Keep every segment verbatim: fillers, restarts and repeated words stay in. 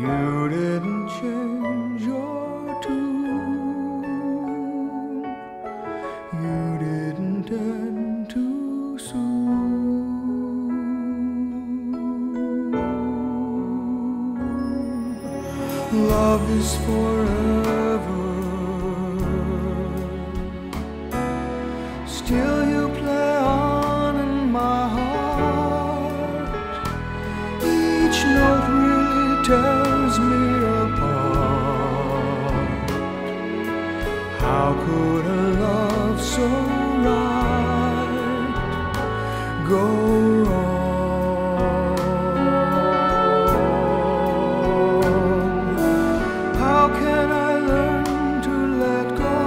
You didn't change your tune. You didn't end too soon. Love is forever. Still you play on in my heart. Each note really tells me apart. How could a love so right go wrong? How can I learn to let go?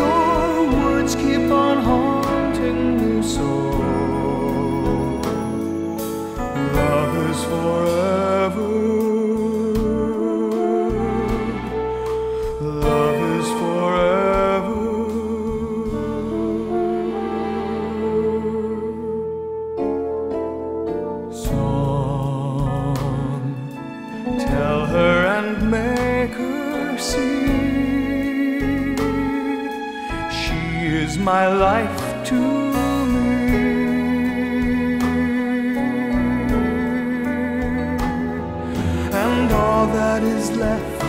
Your words keep on haunting me so. Love is forever. Is my life to me, and all that is left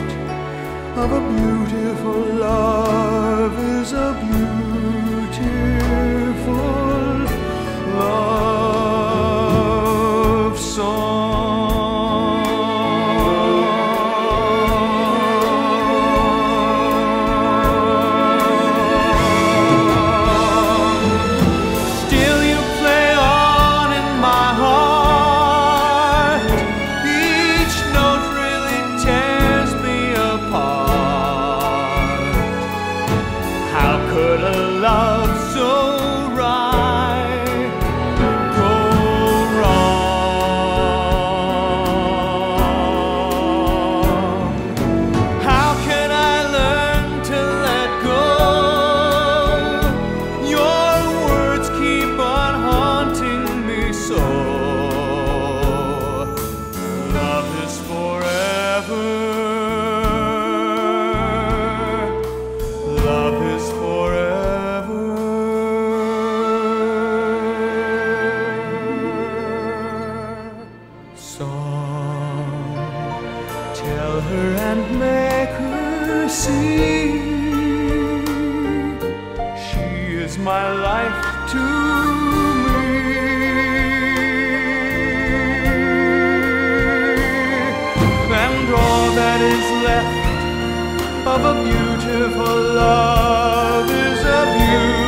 of a beautiful love is a beautiful love song. Tell her and make her see, she is my life to me, and all that is left of a beautiful love is a beautiful